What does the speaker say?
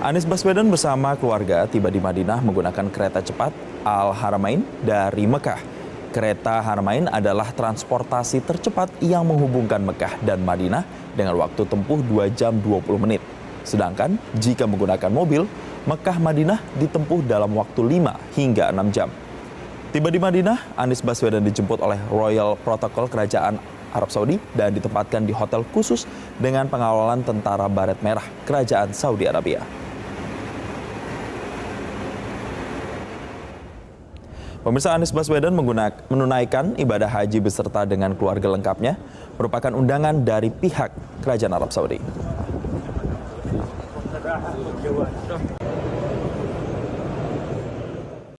Anies Baswedan bersama keluarga tiba di Madinah menggunakan kereta cepat Al-Haramain dari Mekah. Kereta Haramain adalah transportasi tercepat yang menghubungkan Mekah dan Madinah dengan waktu tempuh 2 jam 20 menit. Sedangkan jika menggunakan mobil, Mekah-Madinah ditempuh dalam waktu 5 hingga 6 jam. Tiba di Madinah, Anies Baswedan dijemput oleh Royal Protokol Kerajaan Arab Saudi dan ditempatkan di hotel khusus dengan pengawalan Tentara Baret Merah Kerajaan Saudi Arabia. Pemirsa, Anies Baswedan menunaikan ibadah haji beserta dengan keluarga lengkapnya merupakan undangan dari pihak Kerajaan Arab Saudi.